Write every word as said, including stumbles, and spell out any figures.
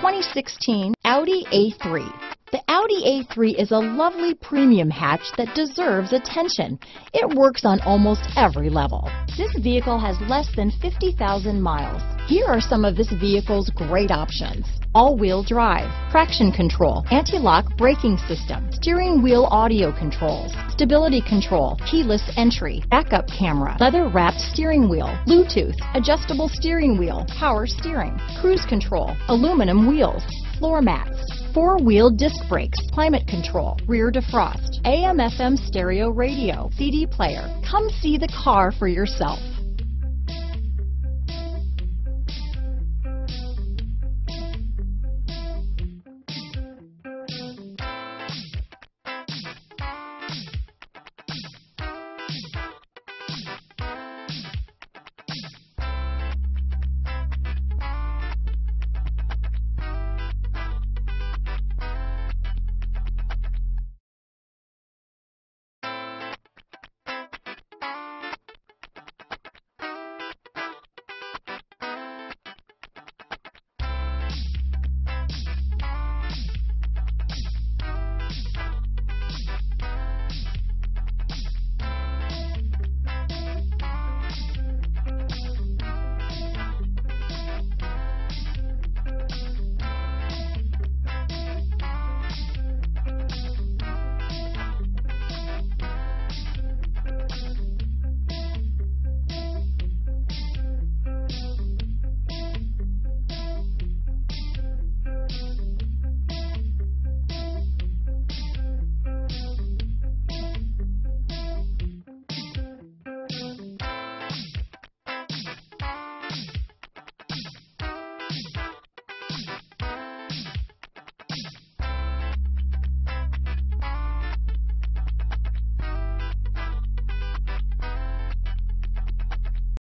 twenty sixteen Audi A three. The Audi A three is a lovely premium hatch that deserves attention. It works on almost every level. This vehicle has less than fifty thousand miles. Here are some of this vehicle's great options: all-wheel drive, traction control, anti-lock braking system, steering wheel audio controls, stability control, keyless entry, backup camera, leather-wrapped steering wheel, Bluetooth, adjustable steering wheel, power steering, cruise control, aluminum wheels, floor mats, four-wheel disc brakes, climate control, rear defrost, A M F M stereo radio, C D player. Come see the car for yourself.